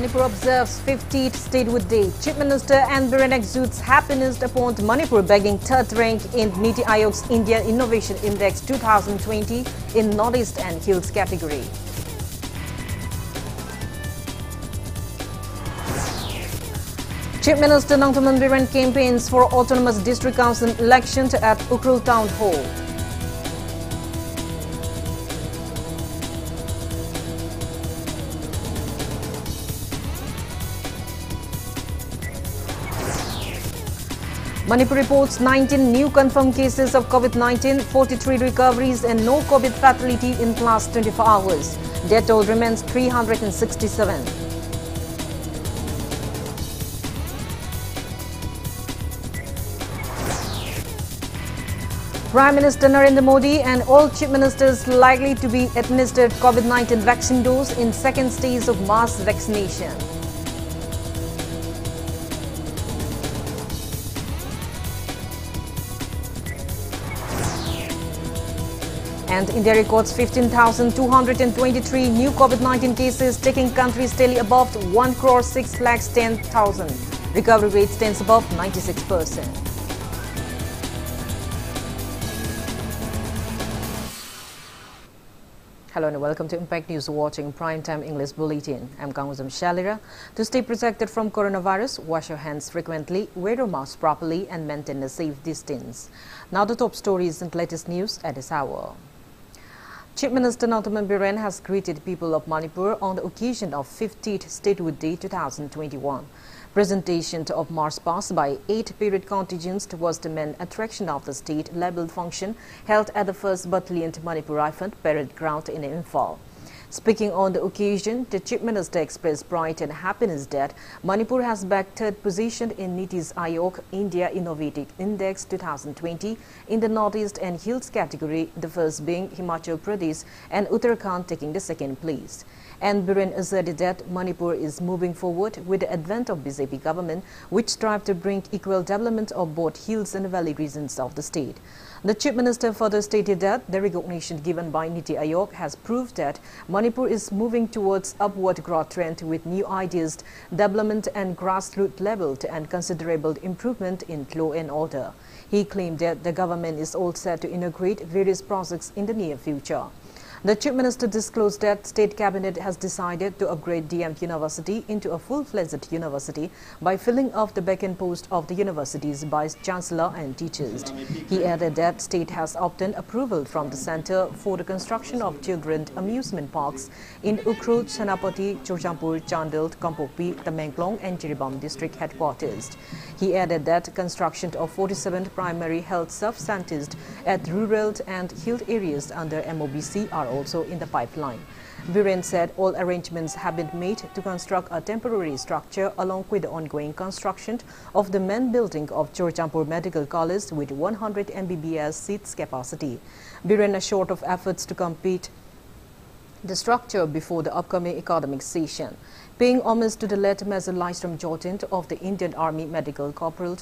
Manipur observes 50th statehood day. Chief Minister N. Biren exudes happiness upon Manipur bagging 3rd rank in Niti Aayog's India Innovation Index 2020 in Northeast and Hills category. Chief Minister Nongthombam Biren campaigns for autonomous district council election at Ukrul Town Hall. Manipur reports 19 new confirmed cases of COVID-19, 43 recoveries and no COVID fatality in last 24 hours. Death toll remains 367. Prime Minister Narendra Modi and all chief ministers likely to be administered COVID-19 vaccine dose in second stage of mass vaccination. And India records 15,223 new COVID-19 cases, taking country steadily above 1,610,000. Recovery rate stands above 96%. Hello and welcome to Impact News, watching Primetime English Bulletin. I'm Kangujam Shalira. To stay protected from coronavirus, wash your hands frequently, wear your mask properly and maintain a safe distance. Now the top stories and latest news at this hour. Chief Minister Nongthombam Biren has greeted people of Manipur on the occasion of 50th Statehood Day 2021. Presentation of Mars Pass by 8 period contingents was the main attraction of the state-level function held at the 1st Battalion Manipur Rifle Parade Ground in Imphal. Speaking on the occasion, the Chief Minister expressed pride and happiness that Manipur has bagged 3rd position in Niti Aayog India Innovative Index 2020 in the Northeast and Hills category, the first being Himachal Pradesh and Uttarakhand taking the 2nd place. And Biren asserted that Manipur is moving forward with the advent of BJP government, which strive to bring equal development of both hills and valley regions of the state. The Chief Minister further stated that the recognition given by Niti Aayog has proved that Manipur is moving towards upward growth trend with new ideas, development and grassroots level and considerable improvement in law and order. He claimed that the government is all set to inaugurate various projects in the near future. The Chief Minister disclosed that State Cabinet has decided to upgrade DM University into a full-fledged university by filling up the vacant post of the university's Vice-Chancellor and teachers. He added that State has obtained approval from the Centre for the construction of children's amusement parks in Ukrul, Chanapati, Churachandpur, Chandil, Kampokpi, Tamenglong and Jiribam district headquarters. He added that construction of 47 primary health sub-centres at rural and hill areas under MOBC are also in the pipeline. Biren said all arrangements have been made to construct a temporary structure along with the ongoing construction of the main building of Churachandpur Medical College with 100 MBBS seats capacity. Biren assured of efforts to complete the structure before the upcoming academic session. Paying homage to the late Major Leishram Jyotin of the Indian Army Medical Corporal,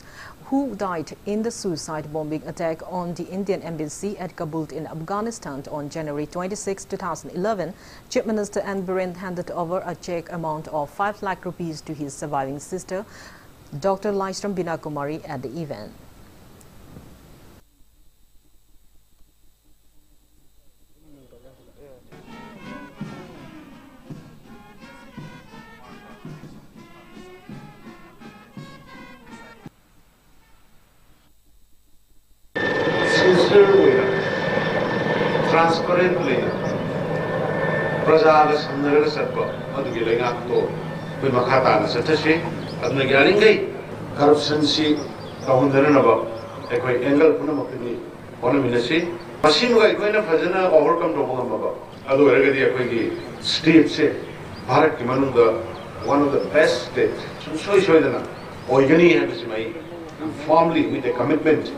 who died in the suicide bombing attack on the Indian embassy at Kabul in Afghanistan on January 26, 2011, Chief Minister N. Biren handed over a cheque amount of 5 lakh rupees to his surviving sister, Dr. Leishram Bina Kumari, at the event. Sisterly, transparently, Razas Kumar Sarko, Madhugilling Akto, Pimakatan Satashi, Adnagaringi, Corruption Sea, Tahundaranaba, a quite angle Punamakini, Ponaminashi, Machine Waikuna Fazana overcome to Honamaba, Aduagadi Akwigi, State Say, Parak Manunda, one of the best states, Sunsoi Shoidana, Oyani Habisimai, firmly with a commitment.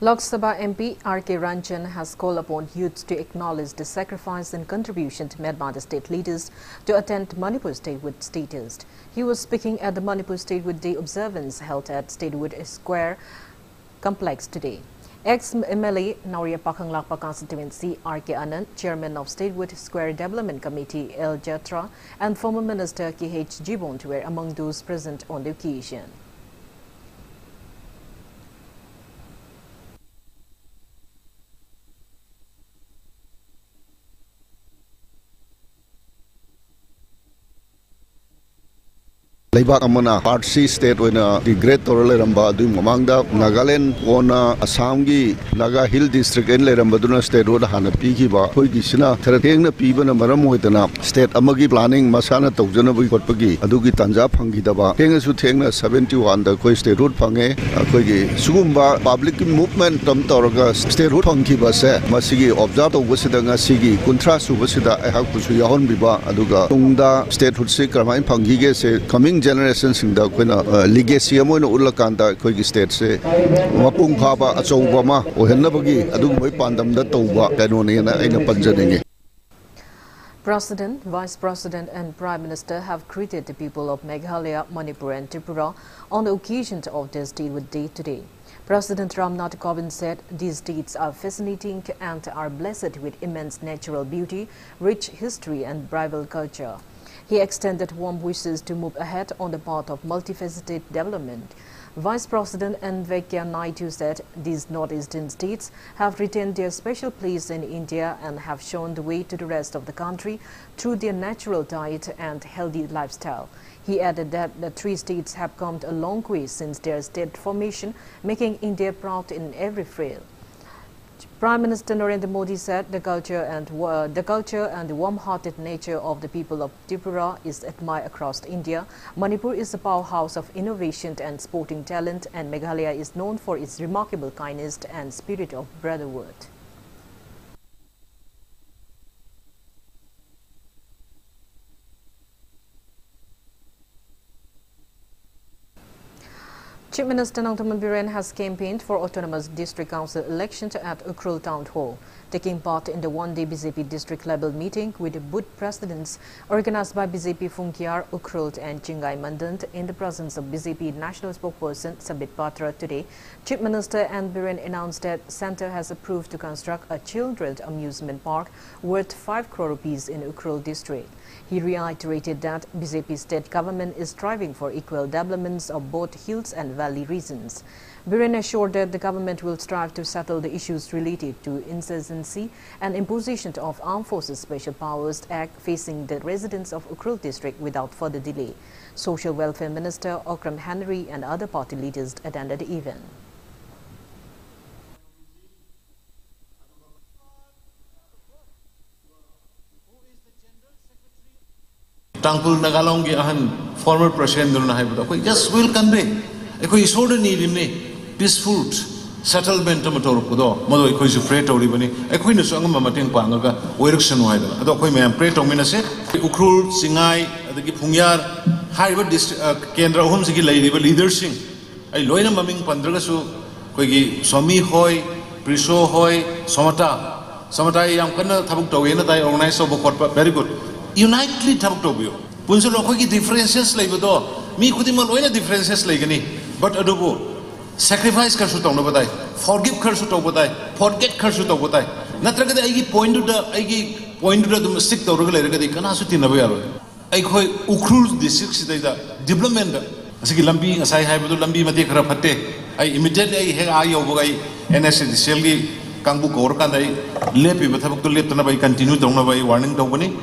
Lok Sabha MP R.K. Ranjan has called upon youths to acknowledge the sacrifice and contribution made by the state leaders to attain Manipur Statehood status. He was speaking at the Manipur Statehood Day observance held at Statehood Square complex today. Ex-MLA Nauria Pakanglakpa constituency R.K. Anand, Chairman of Statewood Square Development Committee L. Jatra, and former Minister K.H. Jibon were among those present on the occasion. Laibak amana party state wena the great torale ramba du mamangda Nagaland ona Assamgi Naga Hill district en leramba duna state road hana pigi ba khoi gi sina therengna pibana maram hoitana state amagi planning masana tawjana bi khotpagi adugi tanja phangi daba thenga su thenga 71 da khoi state road phange khoi gi sugumba public movement tam toraga state road phangi ba se masigi observe tawbasida ngasigi kunthra subasida ai hakusu yahon biba aduga tungda state hood se kramai phangi ge se coming generation singda koina legacy amona ulakanda khoi state se mapung khaba achouba ma ohenna bagi adung moi pandam da tauba kanone na aina panjaninge. President, Vice President and Prime Minister have greeted the people of Meghalaya, Manipur and Tripura on the occasion of this Statehood Day today. President Ram Nath Kovind said these states are fascinating and are blessed with immense natural beauty, rich history and tribal culture. He extended warm wishes to move ahead on the path of multifaceted development. Vice President Venkaiah Naidu said these northeastern states have retained their special place in India and have shown the way to the rest of the country through their natural diet and healthy lifestyle. He added that the three states have come a long way since their state formation, making India proud in every field. Prime Minister Narendra Modi said the culture and the warm-hearted nature of the people of Tripura is admired across India. Manipur is a powerhouse of innovation and sporting talent, and Meghalaya is known for its remarkable kindness and spirit of brotherhood. Chief Minister Nongthombam Biren has campaigned for autonomous district council elections at Ukrul Town Hall, taking part in the one-day BJP district-level meeting with the Booth presidents organized by BJP Funkyar, Ukrul and Chingai Mandant in the presence of BJP national spokesperson Sambit Patra today. Chief Minister and Biren announced that Centre has approved to construct a children's amusement park worth 5 crore rupees in Ukrul district. He reiterated that BJP state government is striving for equal developments of both hills and valley regions. Biren assured that the government will strive to settle the issues related to insurgency and imposition of Armed Forces Special Powers Act facing the residents of Ukrul district without further delay. Social Welfare Minister Okram Henry and other party leaders attended the event. Tangkul Nagalong Ahan, former President Nahibut, just will convey. Echo is ordinary in a peaceful settlement of Kudo, Mother Echo is a freight or even a queen of Sangamatin Pangaga, Werkson Wider. Adoquim and Preto Minase, Ukrul, Singai, the Gipungyar, Harvard District, Kendra Homsiki Lady, leader sing. I loyal Maming Pandragasu, Kogi, Somi Hoi, Prisho Hoi, Somata, Somatai Yamkana, Tabuktoena, I organize of Bokot, very good. Unitely Tabuktovio. Punzoloki differences like Budo, me Kudimal differences like any. But adobo, sacrifice Karsutan over die, forgive Karsut over die, forget Karsut over die. Natraka Igi pointed the Igi pointed to the sick or regular Kanasutin away. I coy Ukruz the 6 days, deployment, Sikilambi, as I have Lambi Matekara Pate. I immediately had I over and I said, Selgi, Kangu Korkan, I lepi, but have to let Tanabai continue down away warning company.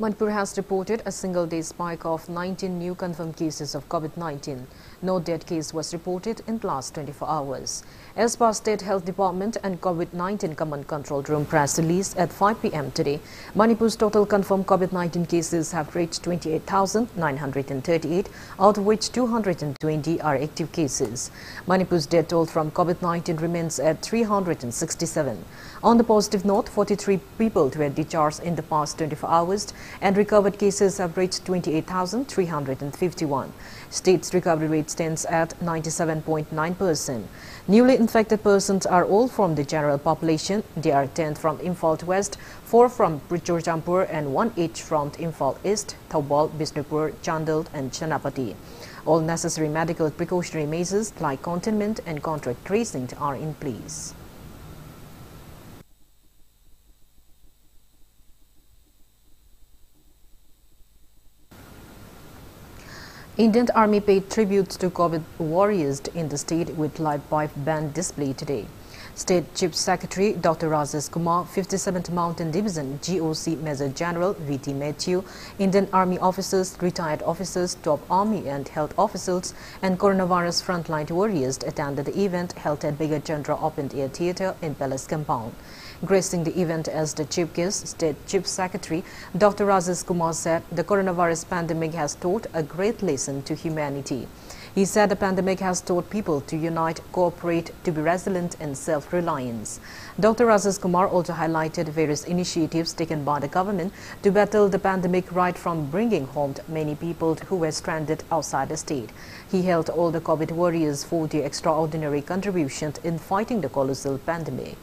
Manipur has reported a single-day spike of 19 new confirmed cases of COVID-19. No death case was reported in the last 24 hours. As per State Health Department and COVID-19 Command Control Room press release at 5 p.m. today, Manipur's total confirmed COVID-19 cases have reached 28,938, out of which 220 are active cases. Manipur's death toll from COVID-19 remains at 367. On the positive note, 43 people were discharged in the past 24 hours and recovered cases have reached 28,351. State's recovery rate stands at 97.9%. Newly infected persons are all from the general population. They are 10 from Imphal West, 4 from Churachandpur and 1 each from Imphal East, Thoubal, Bisnupur, Chandel and Chanapati. All necessary medical precautionary measures like containment and contact tracing are in place. Indian Army paid tribute to COVID warriors in the state with live pipe band display today. State Chief Secretary Dr. Razas Kumar, 57th Mountain Division, GOC Major General V.T. Mathew, Indian Army officers, retired officers, top Army and health officials and coronavirus frontline warriors attended the event held at Bigger Chandra Open Air Theatre in Palace Compound. Gracing the event as the chief guest, State Chief Secretary Dr. Razas Kumar said the coronavirus pandemic has taught a great lesson to humanity. He said the pandemic has taught people to unite, cooperate, to be resilient and self-reliance. Dr. Razas Kumar also highlighted various initiatives taken by the government to battle the pandemic, right from bringing home many people who were stranded outside the state. He hailed all the COVID warriors for their extraordinary contributions in fighting the colossal pandemic.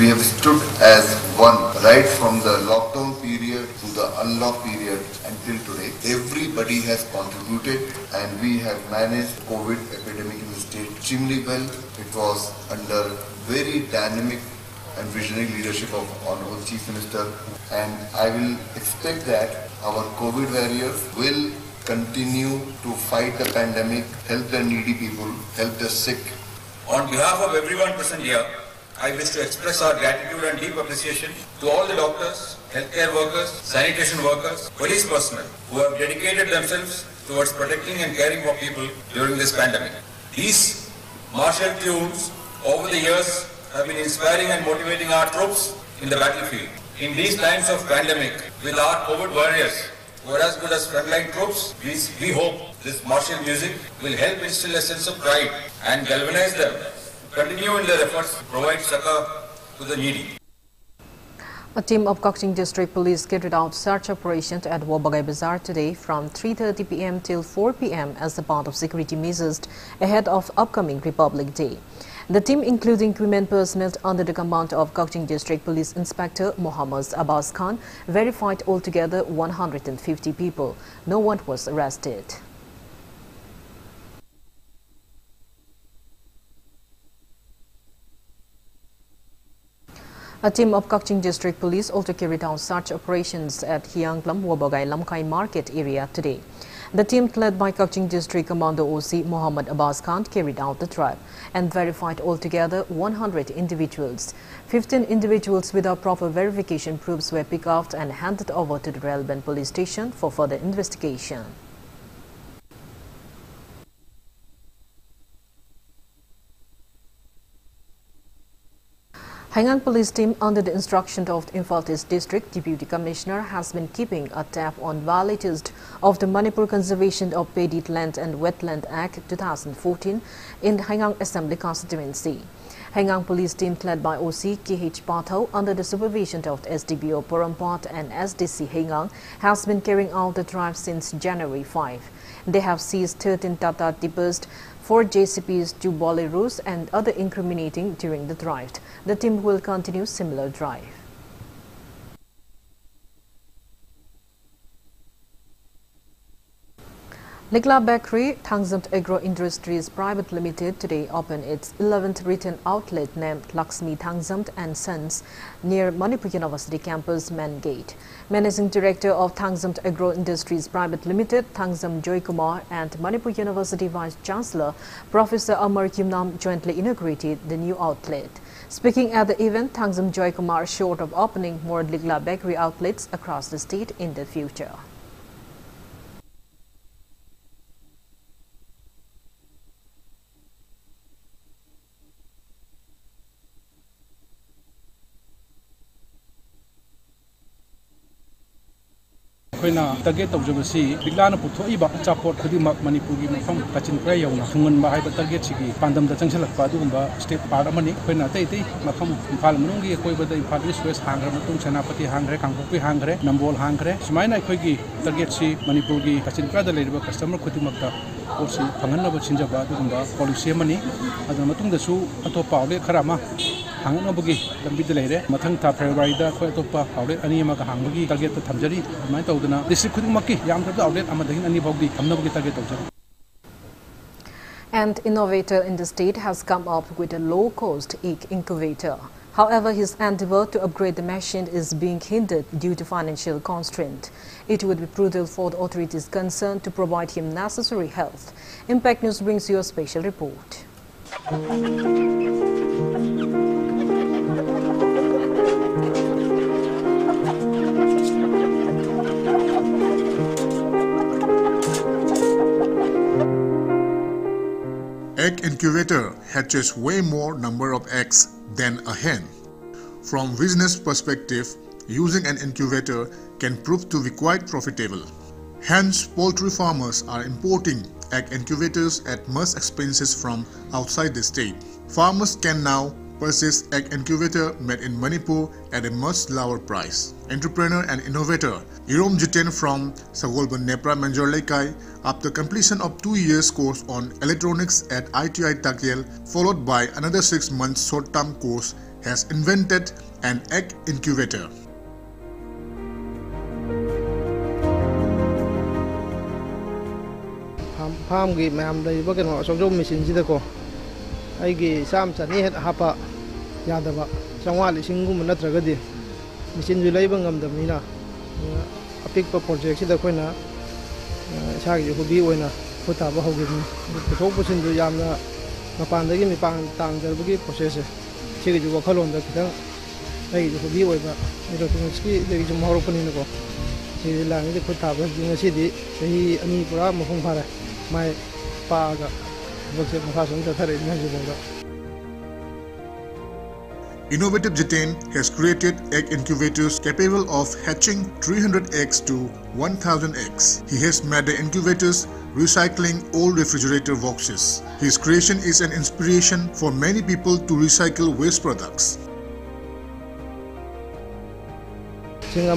We have stood as one right from the lockdown period to the unlock period until today. Everybody has contributed and we have managed COVID epidemic in the state extremely well. It was under very dynamic and visionary leadership of Honorable Chief Minister, and I will expect that our COVID warriors will continue to fight the pandemic, help the needy people, help the sick. On behalf of everyone present here, I wish to express our gratitude and deep appreciation to all the doctors, healthcare workers, sanitation workers, police personnel who have dedicated themselves towards protecting and caring for people during this pandemic. These martial tunes over the years have been inspiring and motivating our troops in the battlefield. In these times of pandemic, with our COVID warriors who are as good as frontline troops, we hope this martial music will help instill a sense of pride and galvanize them. Continue in their efforts to provide succor to the needy. A team of Kachin District Police carried out search operations at Wabagai Bazaar today from 3:30 p.m. till 4 p.m. as a part of security measures ahead of upcoming Republic Day. The team, including women personnel under the command of Kachin District Police Inspector Mohammed Abbas Khan, verified altogether 150 people. No one was arrested. A team of Kachin District Police also carried out search operations at Hianglam Wabagai Lamkai Market area today. The team led by Kachin District Commando OC Mohammed Abbas Khan carried out the drive and verified altogether 100 individuals. 15 individuals without proper verification proofs were picked up and handed over to the relevant police station for further investigation. Hainan Police Team, under the instruction of the Imphal East District Deputy Commissioner, has been keeping a tab on violators of the Manipur Conservation of Paddy Land and Wetland Act 2014 in Hainan Assembly constituency. Hainan Police Team, led by OC K.H. Jibon, under the supervision of the SDPO Porampat and SDC Hainan, has been carrying out the drive since January 5. They have seized 13 Tata Tippers, 4 JCPs, 2 boleros and other incriminating during the drive. The team will continue similar drive. Ligla Bakery, Tangzamt Agro Industries Private Limited today opened its 11th retail outlet named Lakshmi Tangzamt & Sons near Manipur University campus main gate. Managing Director of Tangzamt Agro Industries Private Limited, Tangzam Joykumar and Manipur University Vice Chancellor Professor Amar Kimnam jointly inaugurated the new outlet. Speaking at the event, Tangzam Joykumar assured of opening more Ligla Bakery outlets across the state in the future. Koina, Tageto Jobasi, Biglana Putoiba, Chapot, Kudimak, Manipugi, from Kachin Krayona, Tungan Bahai Tagechigi, Pandam the Chancellor Padumba, State Parliament, Koina Tati, Makam, Palmungi, Koiba, the Paris West Hangra, Matum, Chanapati Hangre, Kangupi Hangre, Nambol Hangre, Sumaina Kogi, Tagechi, Manipugi, Kachin Krada, customer Kutimaka, Osi, Panganaba Chinjaba, Polisemani, Adamatung the Su, Atopale, Karama. Hanganobugi, Tambidele, Matanta Prevarida, Kotopa, Outlet, Animaka Hangugi, Target Tamjari, Maitodana, the Sikumaki, Yamka Outlet, Amadan, Anibogi, Amnogi Target Object. An innovator in the state has come up with a low cost egg incubator. However, his endeavor to upgrade the machine is being hindered due to financial constraint. It would be prudent for the authorities concerned to provide him necessary help. Impact News brings you a special report. Egg incubator hatches way more number of eggs than a hen. From business perspective, using an incubator can prove to be quite profitable. Hence, poultry farmers are importing egg incubators at much expenses from outside the state. Farmers can now purchase egg incubator made in Manipur at a much lower price. Entrepreneur and innovator Hirom Jitain from Sagolban Nepra Manjor Lekai, after completion of 2 years course on electronics at ITI Takyel, followed by another 6 months short-term course, has invented an egg incubator. Yadaba, Sangwali Singum Natragadi, Machine Vilabangam the Mina, a picture project, the Quena, Shagi, who be winner, Putaba Hogin, the Topus in the Yamna, Napandagimi Pan Tangabuki possessor, Chigi Wakalon, the Kitan, Lady who be winner, Mirotinski, there is a more opening ago. She landed the Putaba in the city, he and Nipura Mukumpara, my Paga, Boxer Mahasan, the Terry Major. Innovative Jitain has created egg incubators capable of hatching 300 eggs to 1,000 eggs. He has made the incubators recycling old refrigerator boxes. His creation is an inspiration for many people to recycle waste products. I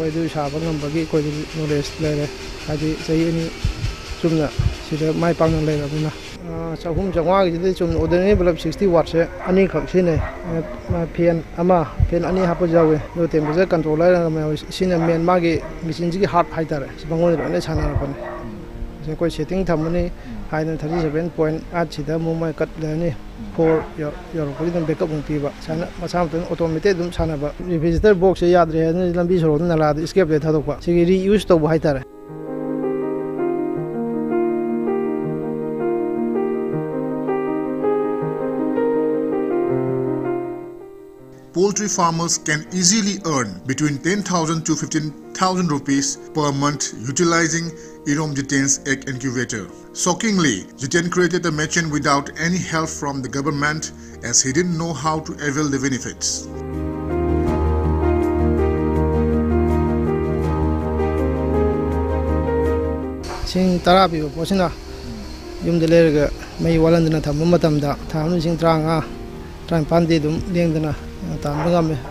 do have a number of people who rest later. I say any sooner. She said, my partner later. So, whom Jawag is on the enable of 60 watts, any coxine, my pen, ama, pen, any hapojawi, no temperature controller, and I was seen a man maggie, missing hard hider, Spangol, and it's Hanapan. The question Tamuni, Hidden 37 point, Achida, Mumma, cut the for your written backup on Piva, Samson, automated Sanaba. If it's their box, the other has not been sold and allowed escape the Tadoka. She reused the whiter. Poultry farmers can easily earn between 10,000 to 15,000 rupees per month utilizing Hirom Jitain's egg incubator. Shockingly, Jitain created the machine without any help from the government as he didn't know how to avail the benefits. Sing Tarabi, Posina, Yum de Lerga, May Walandana, Mumatamda, Tamu Sing Tranga, Trampandidum, Lingana. I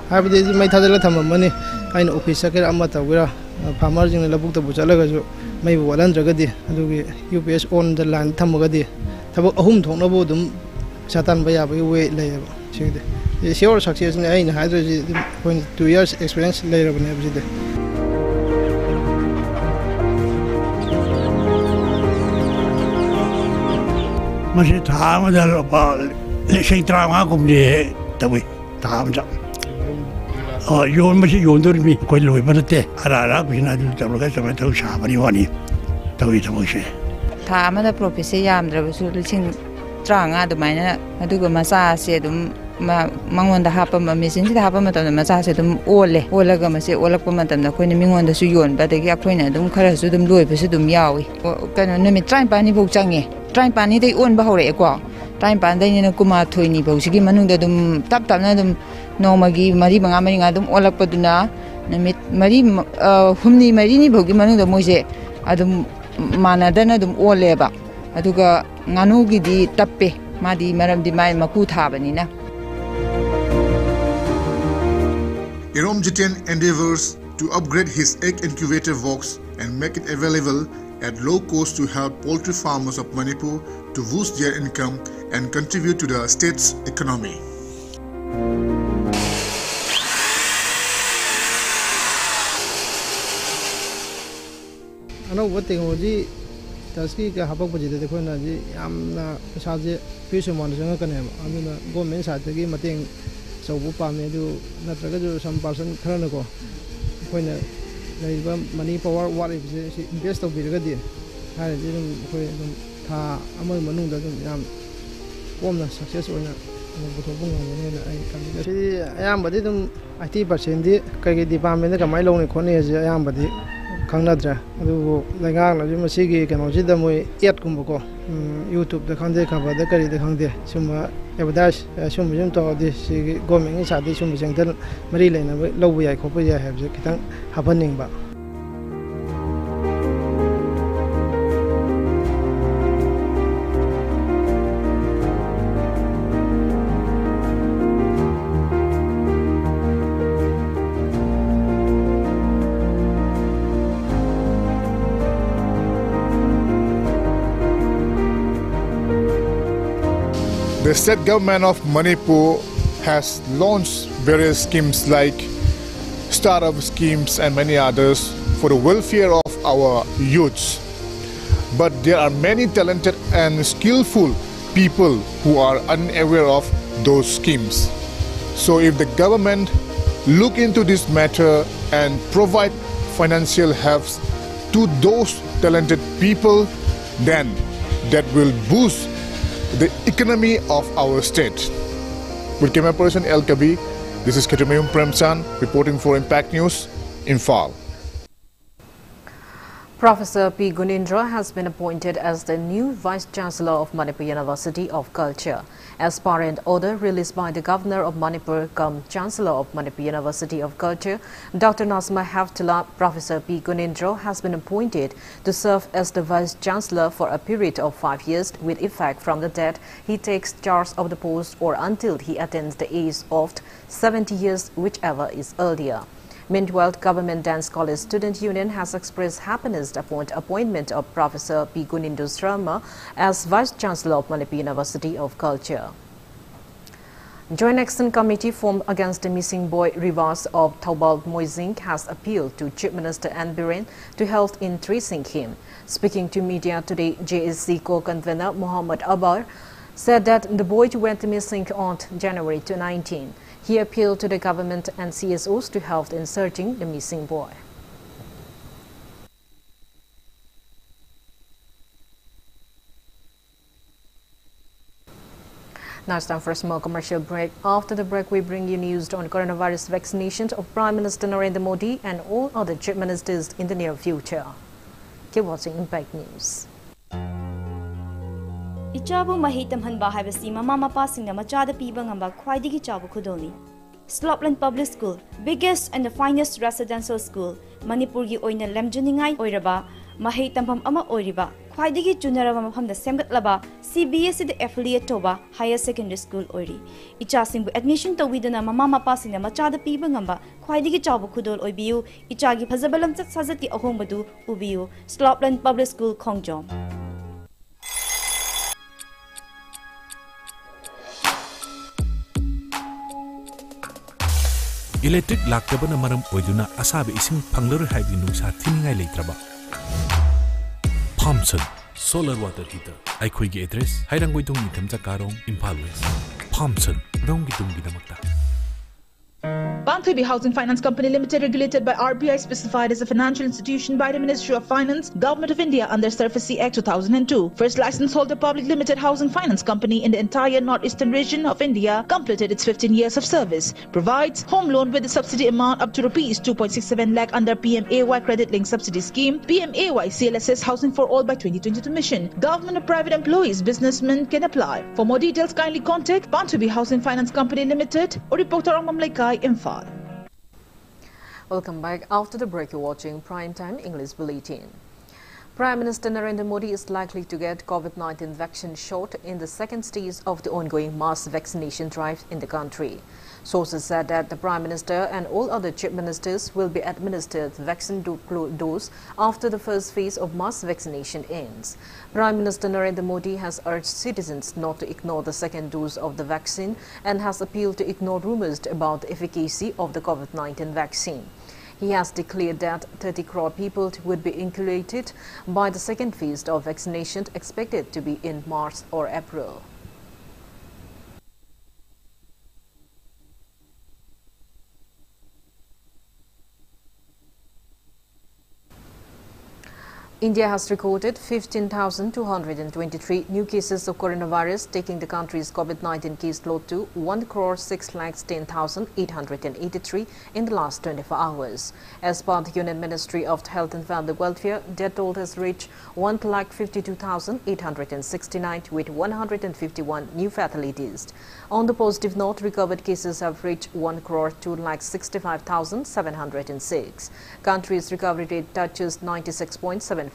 have this my other letter money. I know Pisaka Amata, where a palmers in the book of Buchalagazo, maybe Walandragadi, and UPS on the land Tamagadi. Tabo Hum Tonobodum, Satan Bayabi way later. It's your success in hydrogen 2 years experience later on every day. Majitama Dalaval, Tangzam. Oh, you must be under me. Quite a little bit. I do the rest of my toes. Money. Tama the prophecy yam, there was looking strong out of mine. I do go massage, said Mamma the Hapama missing the Hapamat on the massage, Ole, Olagamas, Olapamat, and the Queen on the Suyon, but the Yaquina, don't caress them, do it, Pesudum Yawi. Can you try and panic? Trying Pani they own Bahore Equa. Time Pandai and Kuma Twini Boshigi Manundum Taptanadum Nomagi, Marie Mangamangadum, Ola Paduna, Marie Humni Marini Bogimanu the Mose Adum Manadanadum or Leba Aduga Nanugi di Tape, Madi Maram de Mai Makut Habanina. Hirom Jitain endeavors to upgrade his egg incubator box and make it available at low cost to help poultry farmers of Manipur to boost their income and contribute to the state's economy. Money power, what if they invest of Brigadier? I didn't put among Manu doesn't form the success or not. I am, but didn't I think but in the Kagi department, my lonely corner is I am, but the Kangadra, the Gang, Jumasigi, and Ojidamui, yet Kumbuko. YouTube, the Kande cover, the Kari, the Hande, Summa, Evadash, Sum Junto, this Goming inside the Sum Jungle, Maryland, and Lowey, I copy, I have the Kitan happening. But the state government of Manipur has launched various schemes like startup schemes and many others for the welfare of our youths. But there are many talented and skillful people who are unaware of those schemes. So if the government look into this matter and provide financial help to those talented people, then that will boost the economy of our state. With camera person L. Kabi, this is Katumayum Premsan reporting for Impact News, Imphal. Professor P Gunindra has been appointed as the new Vice Chancellor of Manipur University of Culture. As per an order released by the Governor of Manipur cum Chancellor of Manipur University of Culture, Dr. Nazma Haftulla, Professor P. Gunindra has been appointed to serve as the Vice Chancellor for a period of 5 years with effect from the date he takes charge of the post or until he attains the age of 70 years, whichever is earlier. Meanwhile, Government Dance College Student Union has expressed happiness upon appointment of Professor P. Gunindra Sharma as Vice Chancellor of Manipur University of Culture. Joint Action Committee formed against the missing boy Rivas of Thoubal Moising has appealed to Chief Minister N. Biren to help in tracing him. Speaking to media today, JSC co-convener Mohammed Abbas said that the boy went missing on January 19. He appealed to the government and CSOs to help in searching the missing boy. Now it's time for a small commercial break. After the break, we bring you news on coronavirus vaccinations of Prime Minister Narendra Modi and all other chief ministers in the near future. Keep watching Impact News. Ichabu Mahitam Hanba Havasi, Mama Passing, Machada Pibangamba, Kwaidigi Chabu Kudoli. Slopland Public School, biggest and the finest residential school, Manipurgi Oina Lemjuningai Oiraba, Mahitam Ama Oiriba, Kwaidigi Junarama Pam the Sambit Laba, CBSC the affiliate Toba, Higher Secondary School Ori. Ichasimbu admission to Widana Mama Passing, Machada Pibangamba, Kwaidigi Chabu Kudol Oibiu, Ichagi Pazabalam Sazati Ohombadu, Ubiu, Slopland Public School, Kongjom. Electric laktabana maram oiduna asabe ising phanglor haibi nungsa thiningai leitraba Thompson solar water heater aikhoi gi address hairangoi tung ni thamcha karong Imphal West Thompson ronggi tung gi damakta Bantubi Housing Finance Company Limited, regulated by RBI, specified as a financial institution by the Ministry of Finance, Government of India under Surface Act 2002. First license holder public limited housing finance company in the entire northeastern region of India, completed its 15 years of service, provides home loan with a subsidy amount up to Rs 2.67 lakh under PMAY Credit Link Subsidy Scheme, PMAY CLSS Housing for All by 2022 mission. Government or private employees, businessmen can apply. For more details, kindly contact Bantubi Housing Finance Company Limited or reporter Amamlekai Imphal. Welcome back. After the break, you're watching Primetime English Bulletin. Prime Minister Narendra Modi is likely to get COVID-19 vaccine shot in the second stage of the ongoing mass vaccination drive in the country. Sources said that the Prime Minister and all other chief ministers will be administered vaccine dose after the first phase of mass vaccination ends. Prime Minister Narendra Modi has urged citizens not to ignore the second dose of the vaccine and has appealed to ignore rumours about the efficacy of the COVID-19 vaccine. He has declared that 30 crore people would be inoculated by the second phase of vaccination, expected to be in March or April. India has recorded 15,223 new cases of coronavirus, taking the country's COVID-19 caseload to 1,610,883 in the last 24 hours. As per the Union Ministry of Health and Family Welfare, death toll has reached 1,52,869 with 151 new fatalities. On the positive note, recovered cases have reached 1,02,65,706. Country's recovery rate touches 96.7%.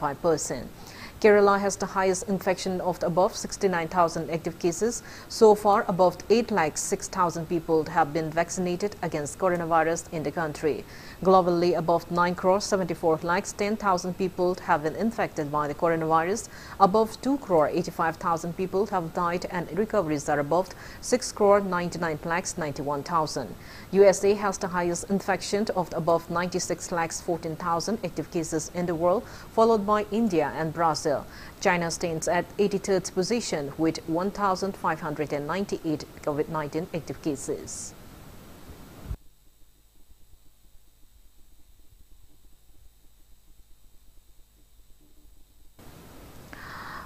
Kerala has the highest infection of the above 69,000 active cases. So far, above 8,06,000 people have been vaccinated against coronavirus in the country. Globally, above 9,74,10,000 people have been infected by the coronavirus. Above 2,85,000 people have died, and recoveries are above 6,99,91,000. USA has the highest infection of above 96,14,000 active cases in the world, followed by India and Brazil. China stands at 83rd position with 1,598 COVID-19 active cases.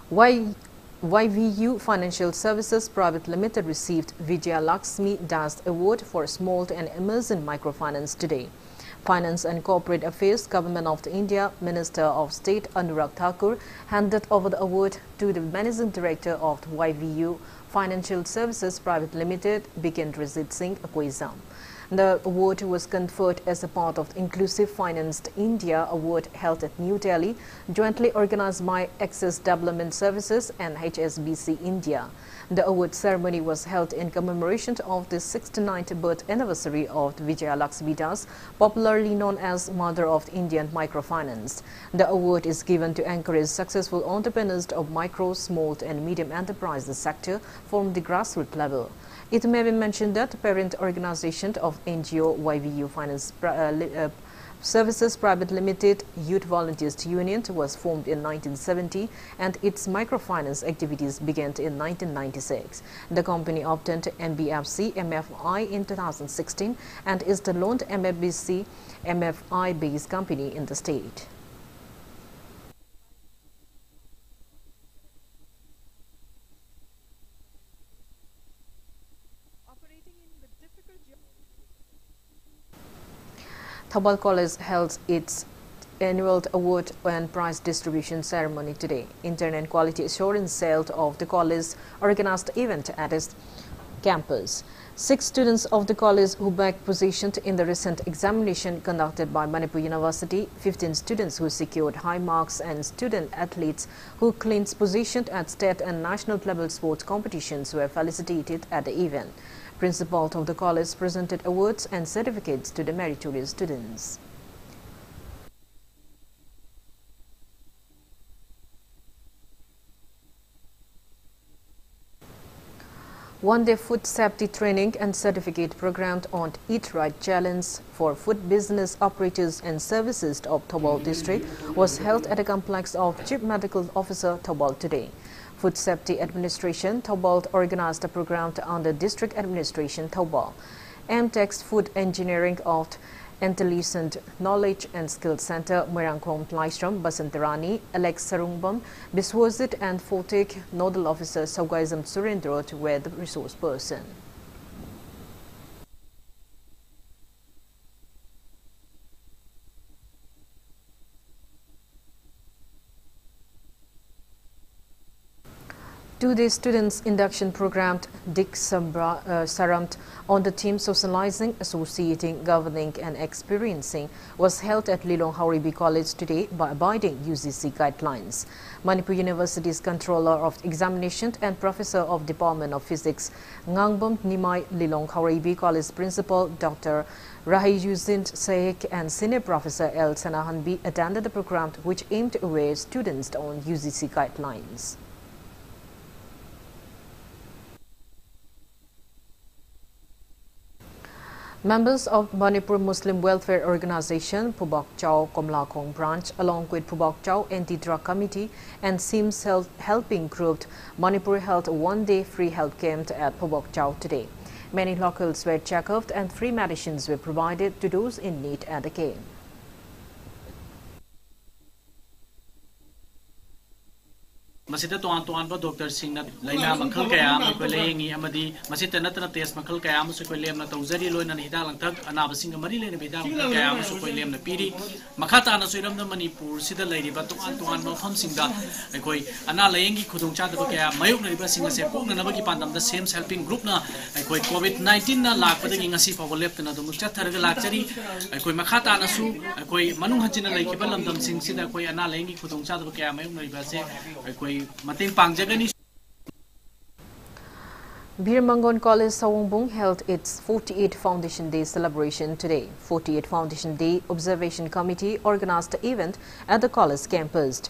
YVU Financial Services Private Limited received Vijaya Lakshmi Das Award for Small and Emerging Microfinance today. Finance and Corporate Affairs, Government of India, Minister of State Anurag Thakur handed over the award to the Managing Director of YVU Financial Services Private Limited, Bikendrajit Singh Akwesam. The award was conferred as a part of the Inclusive Financed India Award held at New Delhi, jointly organized by Access Development Services and HSBC India. The award ceremony was held in commemoration of the 69th birth anniversary of Vijaya Lakshmi Das, popularly known as Mother of Indian Microfinance. The award is given to encourage successful entrepreneurs of micro, small and medium enterprises sector from the grassroots level. It may be mentioned that the parent organization of NGO YVU Finance Services Private Limited Youth Volunteers Union was formed in 1970 and its microfinance activities began in 1996. The company obtained NBFC MFI in 2016 and is the lone NBFC MFI based company in the state. Thoubal College held its annual award and prize distribution ceremony today. Internal Quality Assurance Cell of the college organized the event at its campus. 6 students of the college who bagged positions in the recent examination conducted by Manipur University, 15 students who secured high marks and student athletes who clinched positions at state and national level sports competitions were felicitated at the event. Principal of the college presented awards and certificates to the meritorious students. One-day food safety training and certificate program on Eat Right Challenge for food business operators and services of Thoubal district was held at the complex of Chief Medical Officer Thoubal today. Food Safety Administration Thoubal organized a program under District Administration Thoubal. MTech's Food Engineering of Intelligent Knowledge and Skills Center, Mirangkhom, Leishram, Basantarani, Alex Sarungbam, Biswajit and Fortec Nodal Officer Saugaizam Surendra were the resource person. Today's students' induction program, Dick Saramt, on the theme Socializing, Associating, Governing and Experiencing, was held at Lilong Hauribi College today by abiding UGC guidelines. Manipur University's Controller of Examinations and Professor of Department of Physics, Ngongbom Nimai, Lilong Hauribi College Principal, Dr. Rahi Yuzind Saik and Senior Professor L. Sanahanbi attended the program, which aimed to aware students on UGC guidelines. Members of Manipur Muslim Welfare Organization, Pubak Chow, Komlakong Branch, along with Pubak Chow Anti-Drug Committee and SIMS Health Helping Group, Manipur held a one-day free health camp at Pubak Chow today. Many locals were checked and free medicines were provided to those in need at the camp. Masita Tuan Doctor Singh Laina Makal Kayam, Belaying Amadi, Masita Natana Test Makal Kayam, Sukulam, Tozari Loin and Hidalang Tug, Anaba Singh Marina Vidal Kayam, Sukulam, the Piri, Makata and Suram the Manipur, Sida Lady, but Tuan Hom Singha, Akoi, Analayangi Kudung Chadabaka, Mayuk Singh, Sepong, and Navaki Pandam, the same helping group now, Akoi COVID-19 Lak, but the Gingasip of Left and the Mustatar Galactari, Akoi Makata Nasu, Akoi Manuhajina Lake, Belam Singh Sida, Akoi Analangi Kudung Chadabaka, Mayuk Ribase, Akoi. Birmangon College Sawongbung held its 48th Foundation Day celebration today. 48th Foundation Day Observation Committee organized the event at the college campus.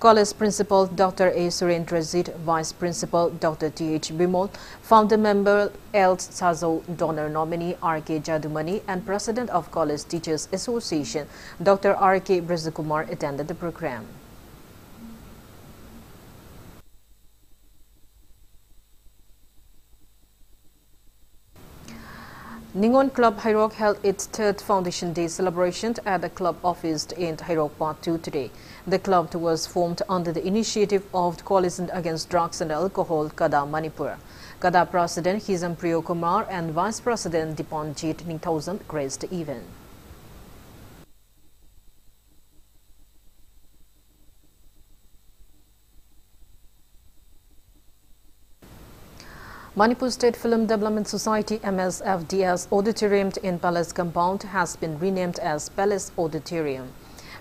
College Principal Dr. A. Surendrazit, Vice Principal Dr. T.H. Bimol, Founder Member L. Sazo, Donor Nominee R.K. Jadumani, and President of College Teachers Association Dr. R.K. Brazakumar attended the program. Ningon Club Hairok held its third Foundation Day celebration at the club office in Hairok Part 2 today. The club was formed under the initiative of the Coalition Against Drugs and Alcohol, Kada Manipur. Kada President Hizam Priyo Kumar and Vice President Dipanjit Ningthosam graced the event. Manipur State Film Development Society MSFDS Auditorium in Palace Compound has been renamed as Palace Auditorium.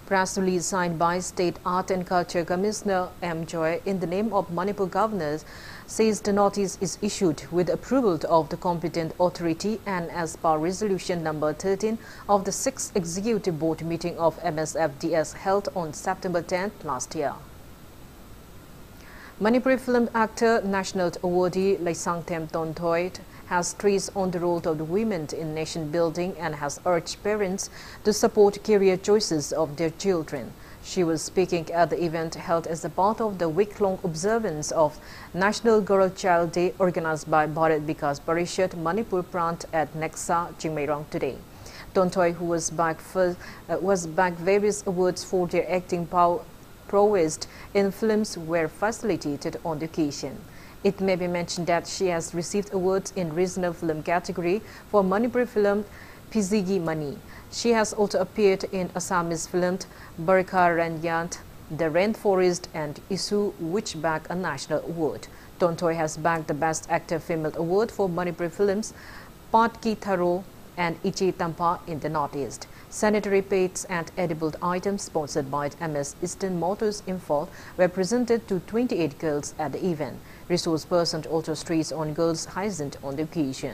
Press release signed by State Art and Culture Commissioner M. Joy in the name of Manipur Governor says the notice is issued with approval of the competent authority and as per resolution number 13 of the 6th Executive Board meeting of MSFDS held on September 10th last year. Manipuri Film Actor National Awardee Laisang Them Tonthoit has stressed on the role of the women in nation building and has urged parents to support career choices of their children. She was speaking at the event held as a part of the week-long observance of National Girl Child Day organized by Bharat Vikas Parishad Manipur Prant at Nexa, Chimerong today. Tonthoit, who was back various awards for their acting power, prowessed in films were facilitated on the occasion. It may be mentioned that she has received awards in regional film category for Manipuri film Pizigi Mani. She has also appeared in Assamese films Barkha Ranyant, The Rainforest and Isu, which bagged a national award. Tonthoit has bagged the Best Actor Female Award for Manipuri films Paat Ki Tharo and Ichi Tampa in the Northeast. Sanitary pads and edible items sponsored by MS Eastern Motors Imphal were presented to 28 girls at the event. Resource person also stressed on girls' hygiene on the occasion.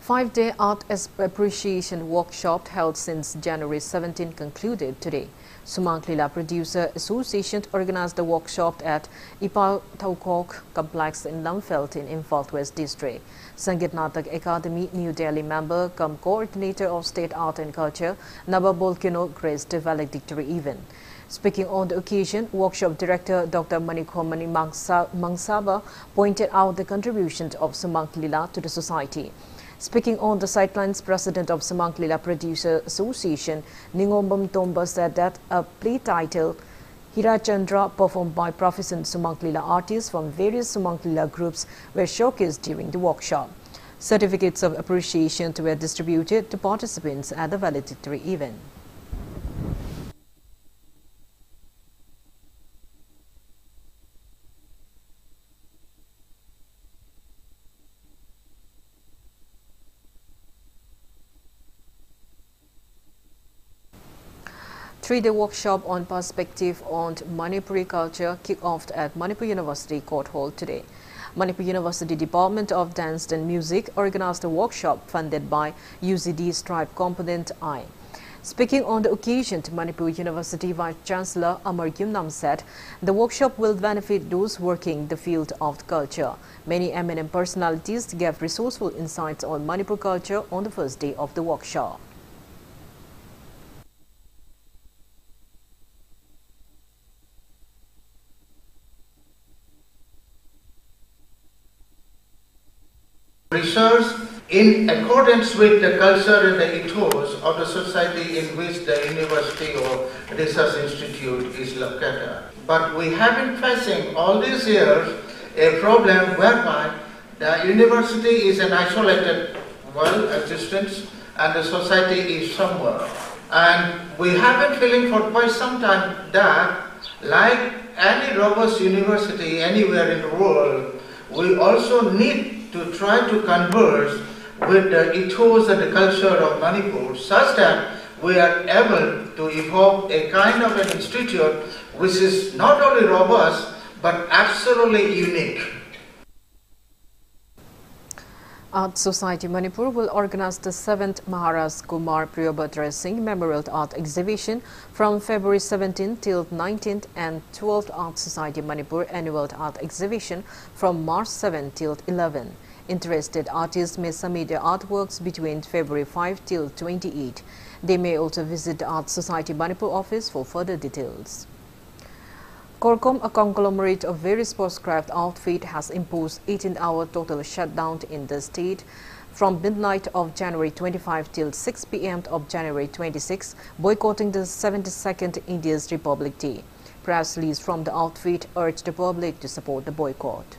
Five-day art appreciation workshop held since January 17 concluded today. Sumang Lila Producer Association organized a workshop at Ipaw Thaukok Complex in Lamfelt in Imphal West District. Sangeet Natak Academy New Delhi member cum coordinator of State Art and Culture Naba Bolkino graced the valedictory event. Speaking on the occasion, workshop director Dr. Manikomani Mangsaba pointed out the contribution of Sumank Lila to the society. Speaking on the sidelines, president of Sumank Lila Producer Association, Ningomam Tomba, said that a play titled Hirachandra, performed by proficient Sumank Lila artists from various Sumank Lila groups, were showcased during the workshop. Certificates of appreciation were distributed to participants at the valedictory event. Three-day workshop on perspective on Manipuri culture kicked off at Manipur University Court Hall today. Manipur University Department of Dance and Music organized a workshop funded by UCD's Tribe Component I. Speaking on the occasion, Manipur University Vice-Chancellor Amar Gyumnam said the workshop will benefit those working in the field of culture. Many eminent personalities gave resourceful insights on Manipur culture on the first day of the workshop. Research in accordance with the culture and the ethos of the society in which the university or research institute is located. But we have been facing all these years a problem whereby the university is an isolated world existence and the society is somewhere. And we have been feeling for quite some time that, like any robust university anywhere in the world, we also need to try to converse with the ethos and the culture of Manipur such that we are able to evoke a kind of an institute which is not only robust but absolutely unique. Art Society Manipur will organize the 7th Maharas Kumar Priyobhadra Singh Memorial Art Exhibition from February 17 till 19th and 12th Art Society Manipur Annual Art Exhibition from March 7 till 11. Interested artists may submit their artworks between February 5 till 28. They may also visit the Art Society Manipur office for further details. Corcom, a conglomerate of various postcraft outfit, has imposed 18-hour total shutdown in the state. From midnight of January 25 till 6 p.m. of January 26, boycotting the 72nd India's Republic Day. Press release from the outfit urged the public to support the boycott.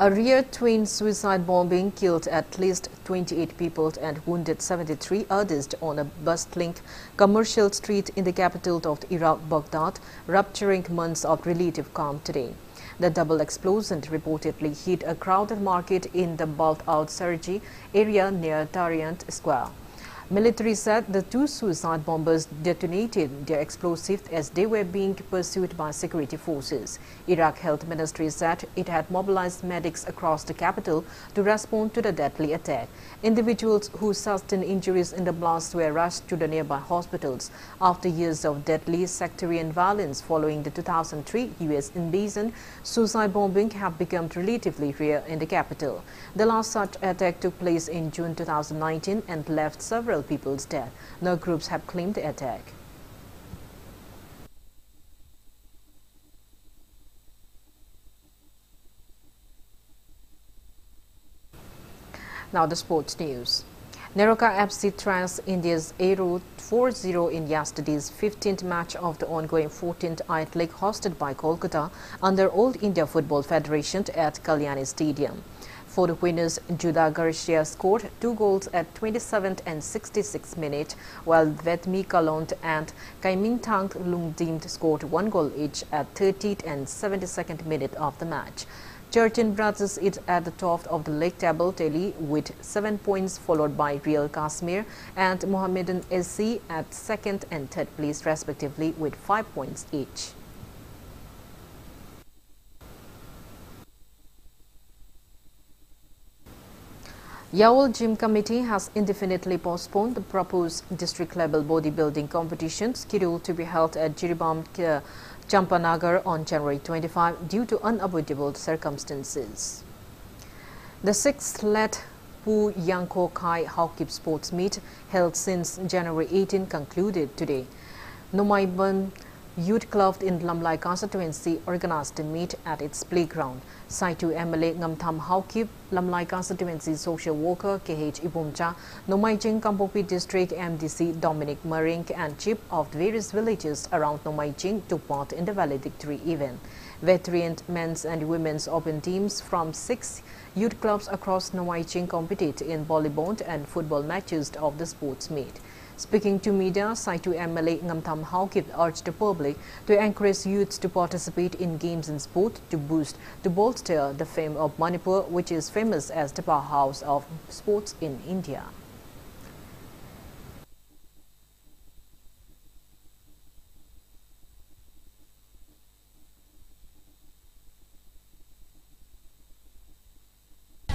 A rear twin suicide bombing killed at least 28 people and wounded 73 others on a bus-linked commercial street in the capital of Iraq, Baghdad, rupturing months of relative calm today. The double explosion reportedly hit a crowded market in the bought-out Sarji area near Tariant Square. Military said the two suicide bombers detonated their explosives as they were being pursued by security forces. Iraq Health Ministry said it had mobilized medics across the capital to respond to the deadly attack. Individuals who sustained injuries in the blast were rushed to the nearby hospitals after years of deadly sectarian violence following the 2003 U.S. invasion. Suicide bombing have become relatively rare in the capital. The last such attack took place in June 2019 and left several people's death. No groups have claimed the attack. Now the sports news. Neroka FC trounced India's Aero 4-0 in yesterday's 15th match of the ongoing 14th Ith League hosted by Kolkata under All India Football Federation at Kalyani Stadium. For the winners, Judah Garcia scored 2 goals at 27th and 66th minute, while Vetmi Kalont and Kaimintang Lungdimt scored 1 goal each at 30th and 72nd minute of the match. Churachandpur is at the top of the league table tally with 7 points, followed by Real Kashmir and Mohammedan SC at 2nd and 3rd place respectively with 5 points each. Yaul Gym Committee has indefinitely postponed the proposed district-level bodybuilding competition scheduled to be held at Jiribam Champanagar on January 25 due to unavoidable circumstances. The 6th-led Pu Yangko Kai Hockey Sports Meet held since January 18 concluded today. Nomaiban Youth Club in Lamlai constituency organized a meet at its playground. Saitu MLA Ngamtham Haukip, Lamlai constituency social worker K.H. Ibomcha, Nomaijing Kampopi district MDC Dominic Marink and chief of various villages around Nomaijing took part in the valedictory event. Veteran men's and women's open teams from 6 youth clubs across Nomaijing competed in volleyball and football matches of the sports meet. Speaking to media, Saitu MLA Ngamtham Haukip urged the public to encourage youths to participate in games and sport to bolster the fame of Manipur, which is famous as the powerhouse of sports in India.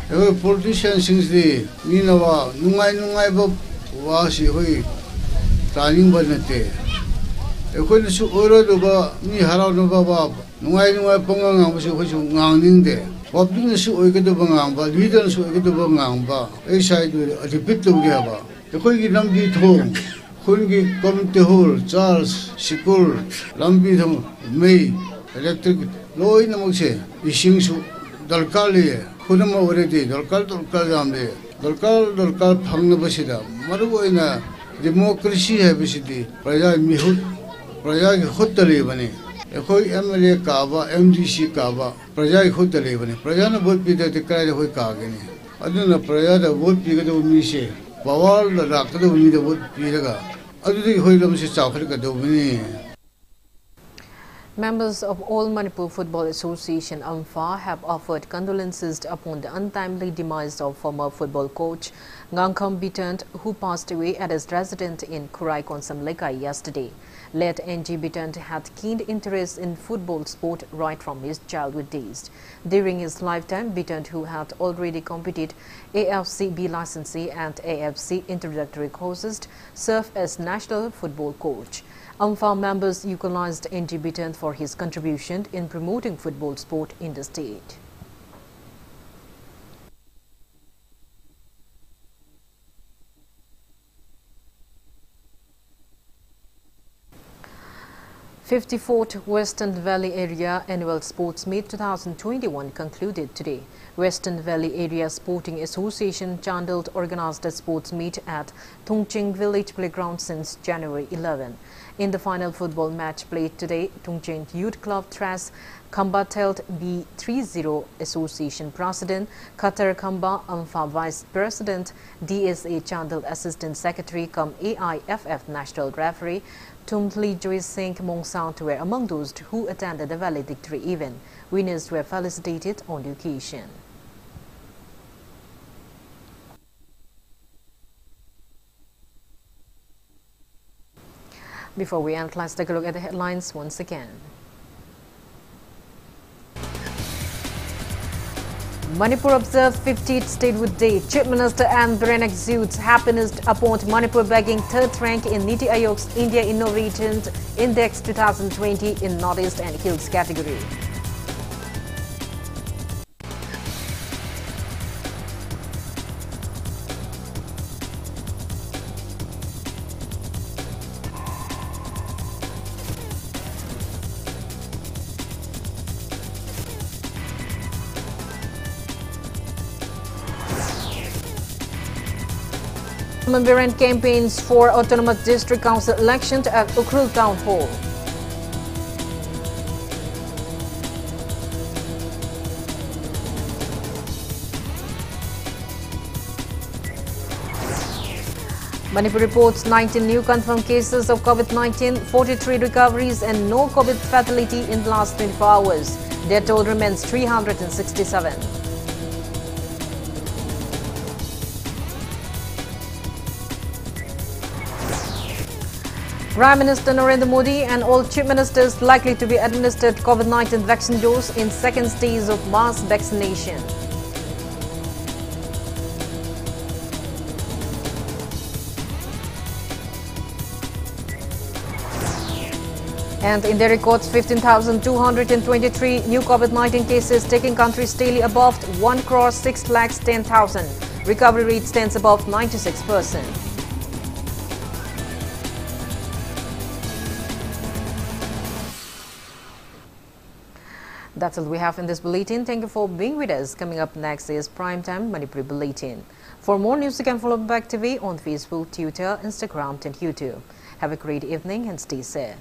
Politicians since the Ninawa, was a training bonnet. A good Ura Duba, Nihara Nubaba, Nua Ponga was a housing there. What do you see? We get to Bangamba, leaders who get to Bangamba, a side with a bit of Gaba. The Kogi Lambi home, Kungi Comte Hall, Charles, Sikur, Lambi, May, Electric, Low in the Mose, the Shings Dalkali, Kunama already, Dalkal. Dorkar phangna basida maruina democracy hai basidi praja ki khud tali bane ekoi MLA kaaba MDC kaaba praja ki khud tali bane praja na vote pide te kare hoi kaagene aduna praja da vote pide do mise bawal da rakdo mise vote pidega adudi hoi lam se chakhar ka do bane. Members of All Manipur Football Association AMFA have offered condolences upon the untimely demise of former football coach Nongthombam Biren, who passed away at his residence in Kurai Konsamlekai yesterday. Late N.G. Biren had keen interest in football sport right from his childhood days. During his lifetime, Biren, who had already completed AFC B licensee and AFC introductory courses, served as national football coach. AMFA members eulogized N.G. Biren for his contribution in promoting football sport in the state. The 54th Western Valley Area Annual Sports Meet 2021 concluded today. Western Valley Area Sporting Association Chandelt organized a sports meet at Tungching Village Playground since January 11. In the final football match played today, Tungching Youth Club thrashed Khambatelt B30 Association President, Qatar Khamba, AMFA Vice President, DSA Chandel Assistant Secretary cum AIFF National Referee, Tumtli Joy Singh Mongsound were among those who attended the valedictory event. Winners were felicitated on the occasion. Before we end, let's take a look at the headlines once again. Manipur observes 50th Statehood Day. Chief Minister N. Biren exudes happiness upon Manipur bagging 3rd rank in Niti Aayog's India Innovation Index 2020 in Northeast and Hills category. Tangzam Biren campaigns for autonomous district council elections at Ukrul Town Hall. Manipur reports 19 new confirmed cases of COVID-19, 43 recoveries and no COVID fatality in the last 24 hours. Their total remains 367. Prime Minister Narendra Modi and all chief ministers likely to be administered COVID-19 vaccine dose in second stage of mass vaccination. And India records 15,223 new COVID-19 cases, taking countries daily above 1,610,000. Recovery rate stands above 96%. That's all we have in this bulletin. Thank you for being with us. Coming up next is Primetime Manipuri Bulletin. For more news, you can follow Pubak TV on Facebook, Twitter, Instagram and YouTube. Have a great evening and stay safe.